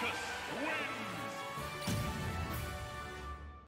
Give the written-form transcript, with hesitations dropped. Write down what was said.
Focus. Win.